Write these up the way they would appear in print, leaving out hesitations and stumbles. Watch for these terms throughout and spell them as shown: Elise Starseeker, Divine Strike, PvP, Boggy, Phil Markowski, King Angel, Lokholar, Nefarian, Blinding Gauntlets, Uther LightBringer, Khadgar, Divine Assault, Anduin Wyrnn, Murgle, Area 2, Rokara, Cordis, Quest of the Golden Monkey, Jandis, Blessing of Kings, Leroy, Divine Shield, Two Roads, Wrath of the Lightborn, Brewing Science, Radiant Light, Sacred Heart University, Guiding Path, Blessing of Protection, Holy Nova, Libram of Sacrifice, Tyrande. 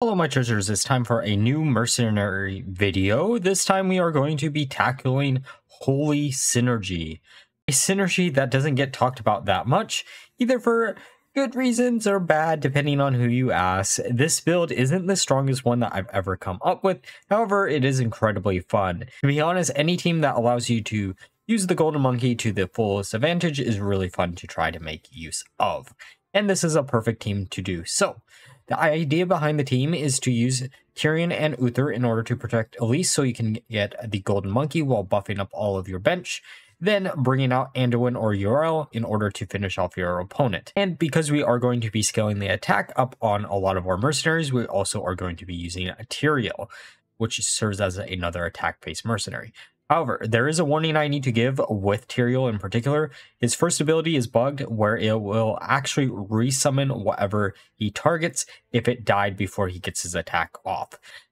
Hello my treasures, it's time for a new mercenary video. This time we are going to be tackling Holy Synergy. A synergy that doesn't get talked about that much, either for good reasons or bad depending on who you ask. This build isn't the strongest one that I've ever come up with, however it is incredibly fun. To be honest, any team that allows you to use the golden monkey to the fullest advantage is really fun to try to make use of. And this is a perfect team to do so. The idea behind the team is to use Tirion and Uther in order to protect Elise so you can get the golden monkey while buffing up all of your bench, then bringing out Anduin or Yrel in order to finish off your opponent. And because we are going to be scaling the attack up on a lot of our mercenaries, we also are going to be using Tyrael, which serves as another attack-based mercenary. However, there is a warning I need to give with Tyrael in particular. His first ability is bugged, where it will actually resummon whatever he targets if it died before he gets his attack off.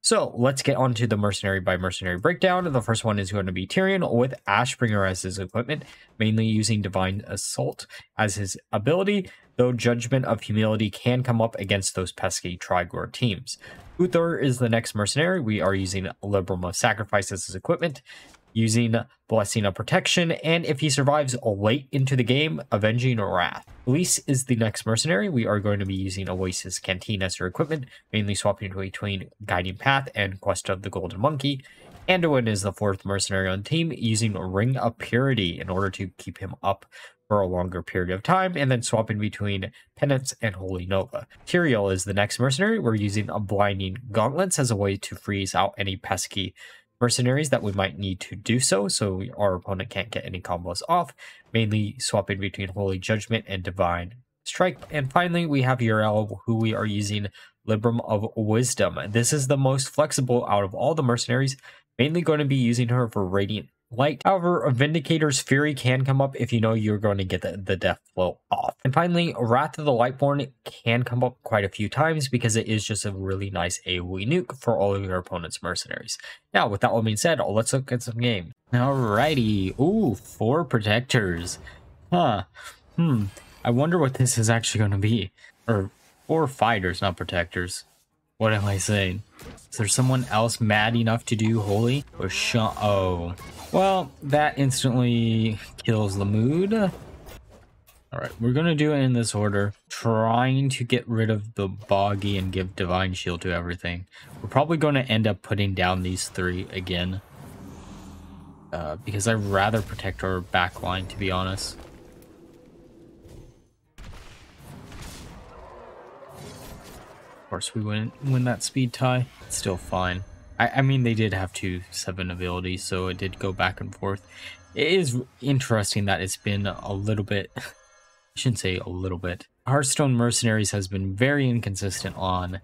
So let's get on to the mercenary by mercenary breakdown. The first one is going to be Tirion with Ashbringer as his equipment, mainly using Divine Assault as his ability, though Judgment of Humility can come up against those pesky Trigore teams. Uther is the next mercenary. We are using Libram of Sacrifice as his equipment, using Blessing of Protection, and if he survives late into the game, Avenging Wrath. Elise is the next mercenary. We are going to be using Oasis Canteen as her equipment, mainly swapping between Guiding Path and Quest of the Golden Monkey. Anduin is the fourth mercenary on the team, using Ring of Purity in order to keep him up for a longer period of time, and then swapping between Penance and Holy Nova. Uriel is the next mercenary. We're using a Blinding Gauntlets as a way to freeze out any pesky mercenaries that we might need to do so our opponent can't get any combos off, mainly swapping between Holy Judgment and Divine Strike. And finally, we have Yrel, who we are using Libram of Wisdom. This is the most flexible out of all the mercenaries, mainly going to be using her for Radiant Light. However, a Vindicator's Fury can come up if you know you're going to get the death blow off. And finally, Wrath of the Lightborn can come up quite a few times because it is just a really nice AoE nuke for all of your opponent's mercenaries. Now, with that all being said, let's look at some game. Alrighty. Ooh, 4 protectors. Huh. I wonder what this is actually going to be. Or 4 fighters, not protectors. What am I saying? Is there someone else mad enough to do Holy? Or oh. Well, that instantly kills the mood. Alright, we're gonna do it in this order. Trying to get rid of the Boggy and give Divine Shield to everything. We're probably gonna end up putting down these 3 again. Because I'd rather protect our backline, to be honest. Of course, we wouldn't win that speed tie. It's still fine. I mean, they did have 2/7 abilities, so it did go back and forth. It is interesting that it's been a little bit... I shouldn't say a little bit. Hearthstone Mercenaries has been very inconsistent on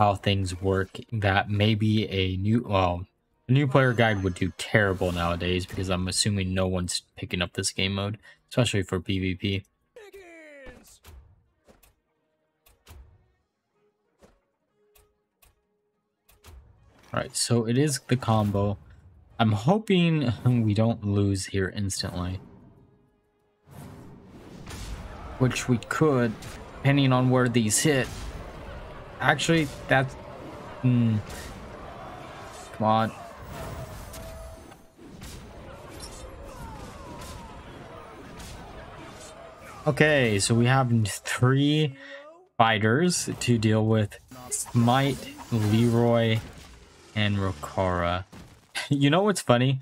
how things work. That maybe a new... well, a new player guide would do terrible nowadays, because I'm assuming no one's picking up this game mode, especially for PvP. Alright, so it is the combo. I'm hoping we don't lose here instantly. Which we could, depending on where these hit. Actually, that's... Come on. Okay, so we have 3 fighters to deal with. Smite, Leroy... and Rokara. You know what's funny?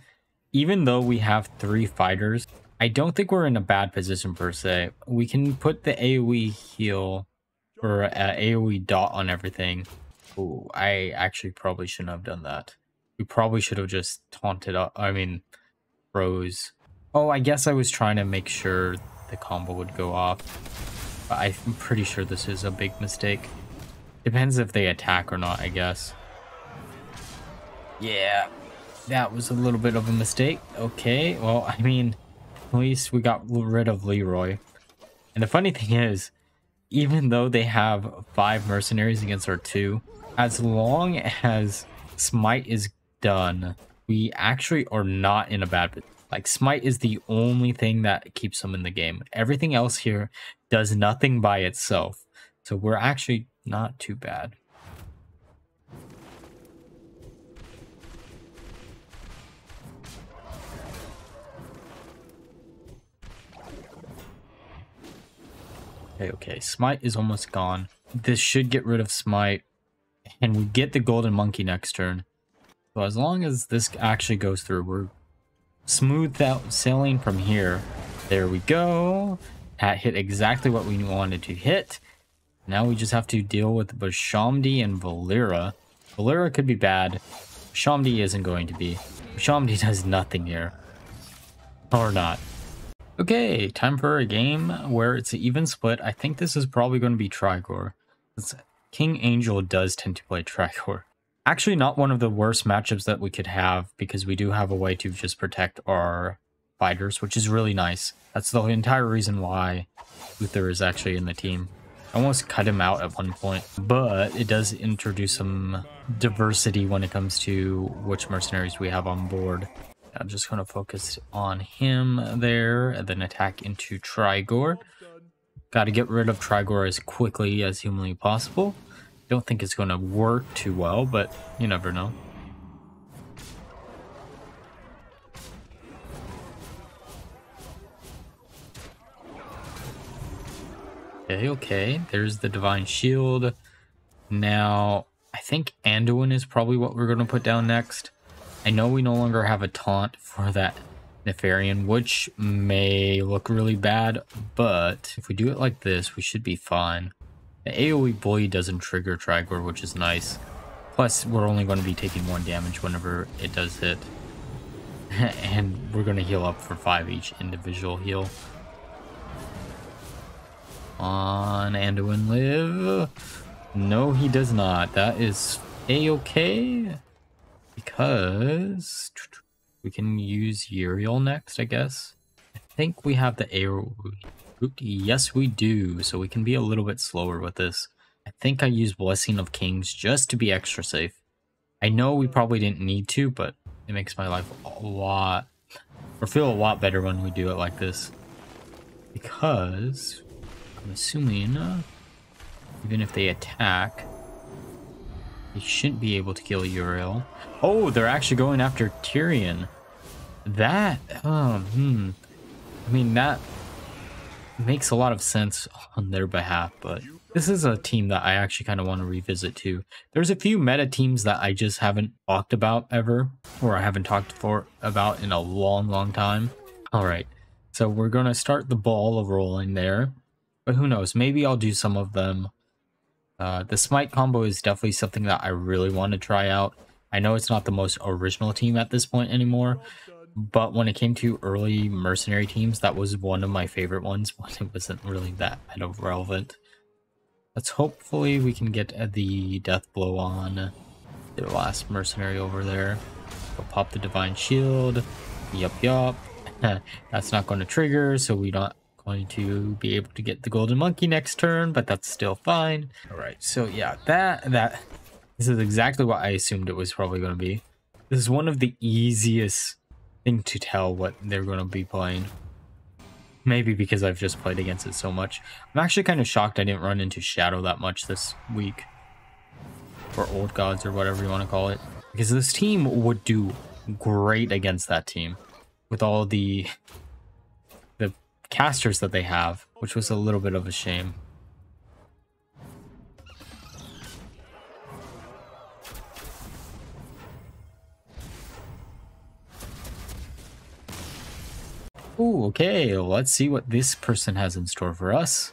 Even though we have 3 fighters, I don't think we're in a bad position per se. We can put the AoE heal or AoE dot on everything. Ooh, I actually probably shouldn't have done that. We probably should have just taunted up. I mean, froze. Oh, I guess I was trying to make sure the combo would go off. But I'm pretty sure this is a big mistake. Depends if they attack or not, I guess. Yeah, that was a little bit of a mistake. Okay, well, I mean, at least we got rid of Leroy. And the funny thing is, even though they have 5 mercenaries against our 2, as long as Smite is done, we actually are not in a bad position. Like, Smite is the only thing that keeps them in the game. Everything else here does nothing by itself. So we're actually not too bad. Okay. Smite is almost gone. This should get rid of Smite. And we get the Golden Monkey next turn. So as long as this actually goes through, we're smooth out sailing from here. There we go. That hit exactly what we wanted to hit. Now we just have to deal with Bashamdi and Valera. Valera could be bad. Bashamdi isn't going to be. Bashamdi does nothing here. Or not. Okay, time for a game where it's an even split. I think this is probably going to be Trigore. King Angel does tend to play Trigore. Actually, not one of the worst matchups that we could have, because we do have a way to just protect our fighters, which is really nice. That's the entire reason why Uther is actually in the team. I almost cut him out at one point, but it does introduce some diversity when it comes to which mercenaries we have on board. I'm just going to focus on him there and then attack into Trigore. Got to get rid of Trigore as quickly as humanly possible. Don't think it's going to work too well, but you never know. Okay, okay. There's the Divine Shield. Now, I think Anduin is probably what we're going to put down next. I know we no longer have a taunt for that Nefarian, which may look really bad, but if we do it like this, we should be fine. The AoE Bully doesn't trigger Trigore, which is nice. Plus, we're only going to be taking 1 damage whenever it does hit. And we're going to heal up for 5 each individual heal. On Anduin live. No, he does not. That is A-okay. Because we can use Uriel next, I guess. I think we have the AoE. Yes, we do. So we can be a little bit slower with this. I think I used Blessing of Kings just to be extra safe. I know we probably didn't need to, but it makes my life a lot, or feel a lot better when we do it like this. Because I'm assuming even if they attack, they shouldn't be able to kill Yrel. Oh, they're actually going after Tirion. That, I mean, that makes a lot of sense on their behalf, but this is a team that I actually kind of want to revisit too. There's a few meta teams that I just haven't talked about ever, or I haven't talked about in a long, long time. All right, so we're going to start the ball rolling there, but who knows? Maybe I'll do some of them. The Smite combo is definitely something that I really want to try out. I know it's not the most original team at this point anymore, but when it came to early mercenary teams, that was one of my favorite ones when it wasn't really that kind of relevant. Let's hopefully we can get the death blow on the last mercenary over there. We'll pop the Divine Shield. Yup, yup. That's not going to trigger, so we're not going to be able to get the Golden Monkey next turn, but that's still fine. All right, so yeah, that this is exactly what I assumed it was probably going to be. This is one of the easiest thing to tell what they're going to be playing, maybe because I've just played against it so much. I'm actually kind of shocked I didn't run into Shadow that much this week, or Old Gods, or whatever you want to call it, because this team would do great against that team with all the casters that they have, which was a little bit of a shame. Ooh, okay, let's see what this person has in store for us.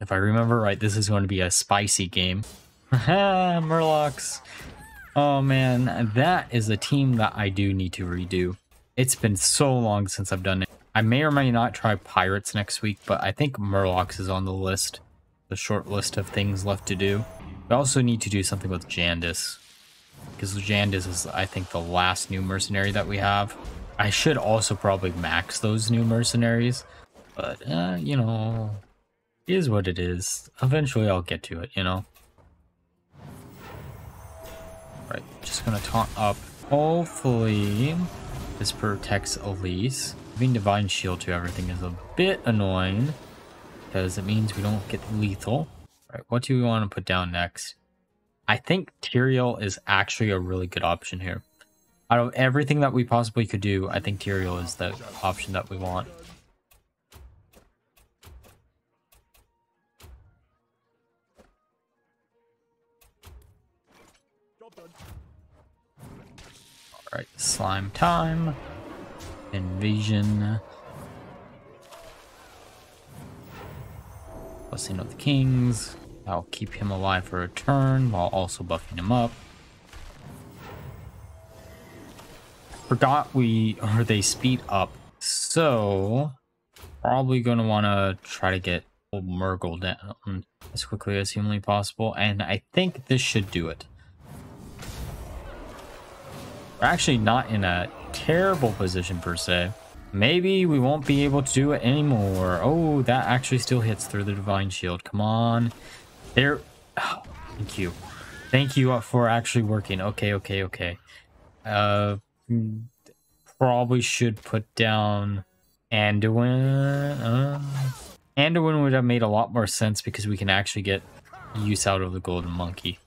If I remember right, this is going to be a spicy game. Haha, Murlocs. Oh man, that is a team that I do need to redo. It's been so long since I've done it. I may or may not try Pirates next week, but I think Murlocs is on the list. The short list of things left to do. We also need to do something with Jandis, because Jandis is, I think, the last new mercenary that we have. I should also probably max those new mercenaries, but, you know, it is what it is. Eventually I'll get to it, you know. Right, just gonna taunt up. Hopefully this protects Elise. Giving Divine Shield to everything is a bit annoying because it means we don't get lethal. Alright, what do we want to put down next? I think Tyrael is actually a really good option here. Out of everything that we possibly could do, I think Tyrael is the option that we want. Alright, slime time. Invasion. Blessing of the Kings. I'll keep him alive for a turn while also buffing him up. Forgot we or they speed up, so probably gonna wanna try to get old Murgle down as quickly as humanly possible, and I think this should do it. We're actually not in a terrible position per se. Maybe we won't be able to do it anymore. Oh, that actually still hits through the Divine Shield. Come on. There. Oh, thank you. Thank you for actually working. Okay, okay, okay. Probably should put down Anduin. Anduin would have made a lot more sense because we can actually get use out of the Golden Monkey.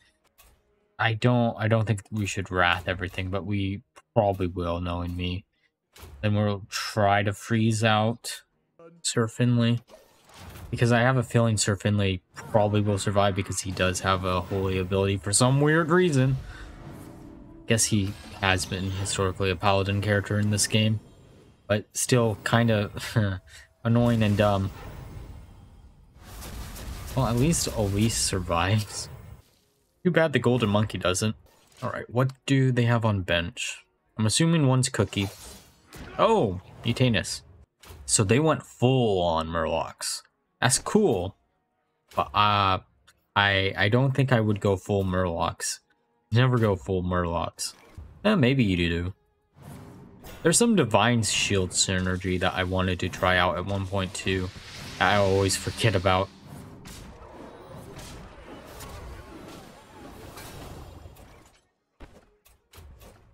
I don't think we should wrath everything, but we probably will, knowing me. Then we'll try to freeze out Sir Finley, because I have a feeling Sir Finley probably will survive because he does have a holy ability for some weird reason. Guess he has been historically a paladin character in this game, but still kind of annoying and dumb. Well, at least Elise survives. Too bad the Golden Monkey doesn't. Alright, what do they have on bench? I'm assuming one's Cookie. Oh, Mutanus. So they went full on Murlocs. That's cool. But I don't think I would go full Murlocs. Never go full Murlocs. Maybe you do. There's some Divine Shield synergy that I wanted to try out at 1.2. I always forget about.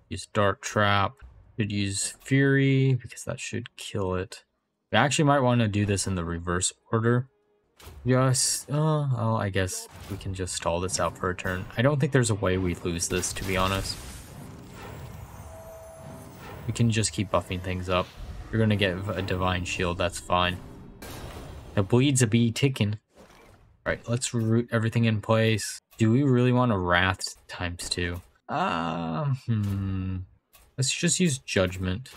Use Dark Trap. Could use Fury because that should kill it. We actually might want to do this in the reverse order. Yes. Oh, I guess we can just stall this out for a turn. I don't think there's a way we lose this, to be honest. We can just keep buffing things up. You're going to get a Divine Shield. That's fine. The bleed's a bee ticking. All right, let's root everything in place. Do we really want to Wrath ×2? Let's just use Judgment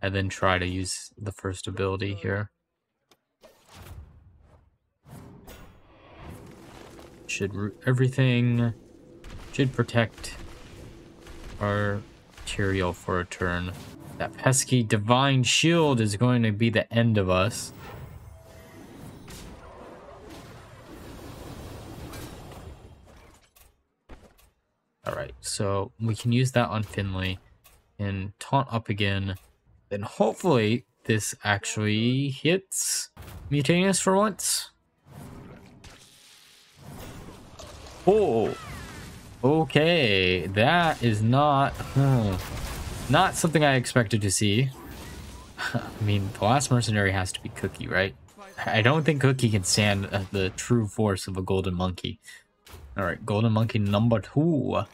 and then try to use the first ability here. Should root everything. Should protect our Tyrael for a turn. That pesky Divine Shield is going to be the end of us. Alright, so we can use that on Finley and taunt up again. Then hopefully this actually hits Mutanus for once. Oh, okay, that is not something I expected to see. I mean, the last mercenary has to be Cookie, right? I don't think Cookie can stand the true force of a Golden Monkey. All right, Golden Monkey #2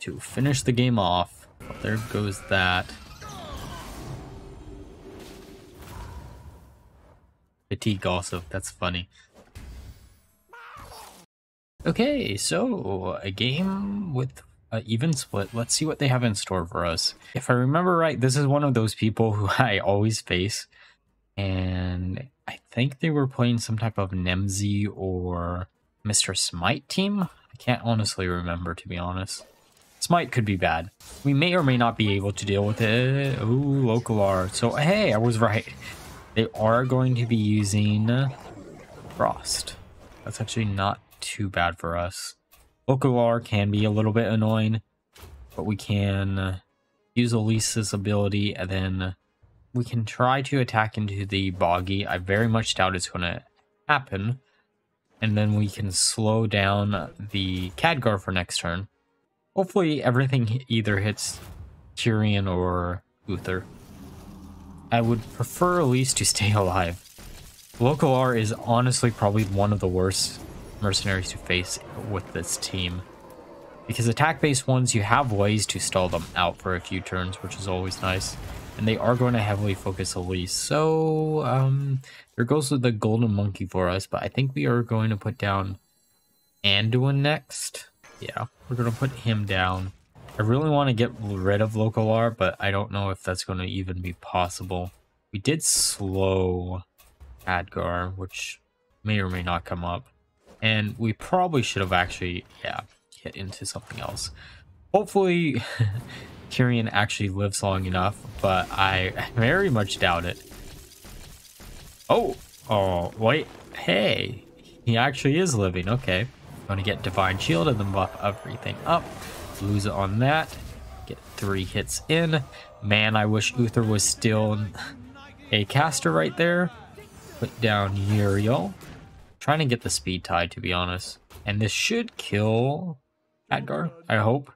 to finish the game off. Well, there goes that. Fatigue also, that's funny. Okay, so a game with an even split. Let's see what they have in store for us. If I remember right, this is one of those people who I always face. And I think they were playing some type of Nemsy or Mr. Smite team. I can't honestly remember, to be honest. Smite could be bad. We may or may not be able to deal with it. Ooh, Lokholar. So, hey, I was right. They are going to be using Frost. That's actually not too bad for us. Lokholar can be a little bit annoying, but we can use Elise's ability, and then we can try to attack into the Boggy. I very much doubt it's going to happen. And then we can slow down the Khadgar for next turn. Hopefully everything either hits Tirion or Uther. I would prefer Elise to stay alive. Lokholar is honestly probably one of the worst mercenaries to face with this team. Because attack-based ones, you have ways to stall them out for a few turns, which is always nice. And they are going to heavily focus Elise. So, there goes with the Golden Monkey for us, but I think we are going to put down Anduin next. Yeah, we're going to put him down. I really want to get rid of Lokholar, but I don't know if that's going to even be possible. We did slow Khadgar, which may or may not come up. And we probably should have actually, yeah, hit into something else. Hopefully, Tirion actually lives long enough, but I very much doubt it. Oh, oh, wait, hey, he actually is living, okay. I'm going to get Divine Shield and then buff everything up. Lose it on that, get 3 hits in. Man, I wish Uther was still a caster right there. Put down Uriel. Trying to get the speed tied, to be honest. And this should kill Khadgar, I hope.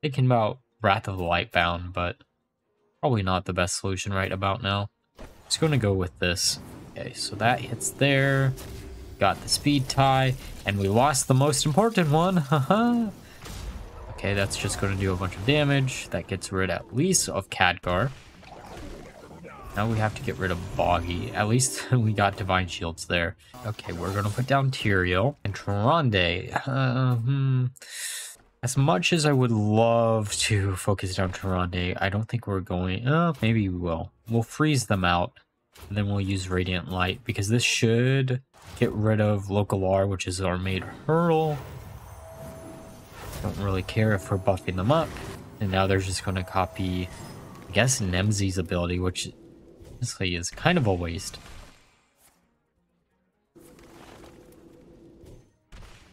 Thinking about Wrath of the Lightborn, but probably not the best solution right about now. Just going to go with this. Okay, so that hits there. Got the speed tie, and we lost the most important one. Haha. Okay, that's just going to do a bunch of damage. That gets rid, at least, of Khadgar. Now we have to get rid of Boggy. At least we got Divine Shields there. Okay, we're going to put down Tyrael and Tyrande. As much as I would love to focus down Tyrande, I don't think we're going... maybe we will. We'll freeze them out, and then we'll use Radiant Light, because this should get rid of Lokholar, which is our main hurdle. Don't really care if we're buffing them up. And now they're just going to copy, I guess, Nemsy's ability, which honestly is kind of a waste.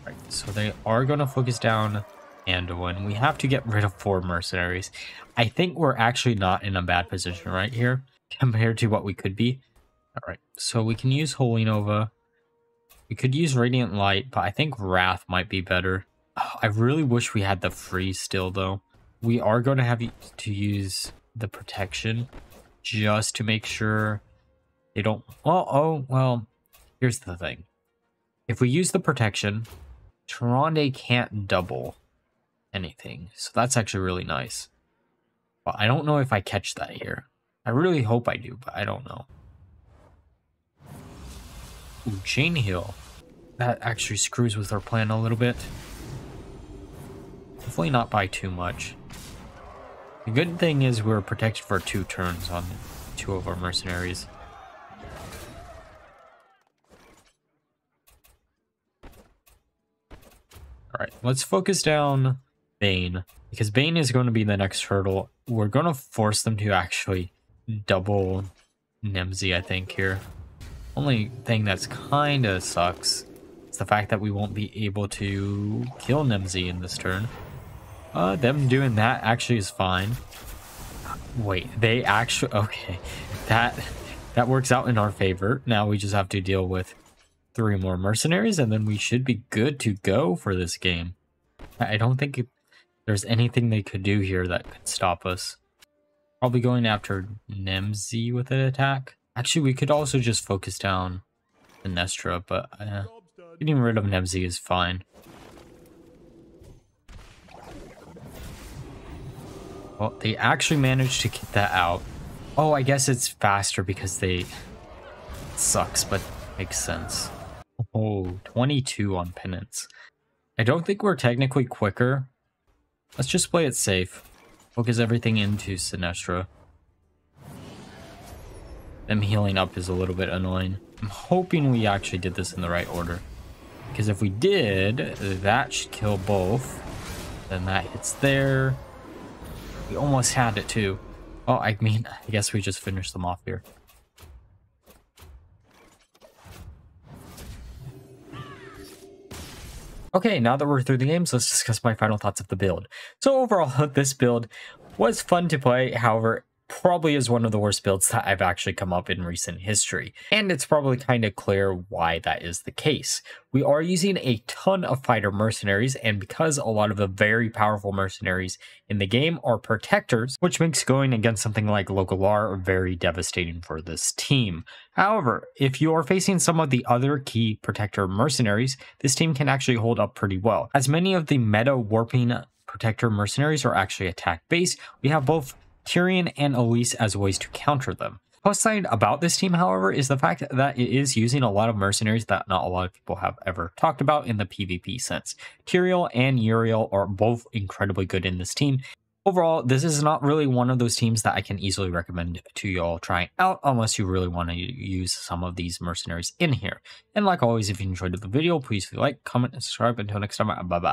Right, so they are going to focus down Anduin. We have to get rid of 4 mercenaries. I think we're actually not in a bad position right here compared to what we could be. All right, so we can use Holy Nova. We could use Radiant Light, but I think Wrath might be better. I really wish we had the freeze still, though. We are going to have to use the protection just to make sure they don't... well, here's the thing. If we use the protection, Tyrande can't double anything. So that's actually really nice. But I don't know if I catch that here. I really hope I do, but I don't know. Ooh, Chain Heal. That actually screws with our plan a little bit. Hopefully not by too much. The good thing is we're protected for 2 turns on 2 of our mercenaries. Alright, let's focus down Bane, because Bane is going to be the next hurdle. We're going to force them to actually double Nemsy, I think, here. Only thing that's kind of sucks is the fact that we won't be able to kill Nemsy in this turn. Them doing that actually is fine. Wait, they actually... Okay, that works out in our favor. Now we just have to deal with 3 more mercenaries, and then we should be good to go for this game. I don't think there's anything they could do here that could stop us. Probably going after Nemsy with an attack. Actually, we could also just focus down Finestra, but getting rid of Nemsy is fine. Well, they actually managed to get that out. Oh, I guess it's faster because they... It sucks, but makes sense. Oh, 22 on Penance. I don't think we're technically quicker. Let's just play it safe. Focus everything into Sinestra. Them healing up is a little bit annoying. I'm hoping we actually did this in the right order. Because if we did, that should kill both. Then that hits there. We almost had it too. Oh, I mean, I guess we just finished them off here. Okay, now that we're through the games, let's discuss my final thoughts of the build. So overall, this build was fun to play. However, probably is one of the worst builds that I've actually come up in recent history. And it's probably kind of clear why that is the case. We are using a ton of fighter mercenaries, and because a lot of the very powerful mercenaries in the game are protectors, which makes going against something like Lokholar very devastating for this team. However, if you are facing some of the other key protector mercenaries, this team can actually hold up pretty well. As many of the meta warping protector mercenaries are actually attack based, we have both Tyrion and Elise as ways to counter them. Plus side about this team, however, is the fact that it is using a lot of mercenaries that not a lot of people have ever talked about in the PvP sense. Tiriel and Uriel are both incredibly good in this team. Overall, this is not really one of those teams that I can easily recommend to you all trying out unless you really want to use some of these mercenaries in here. And like always, if you enjoyed the video, please leave a like, comment, and subscribe. Until next time, bye-bye.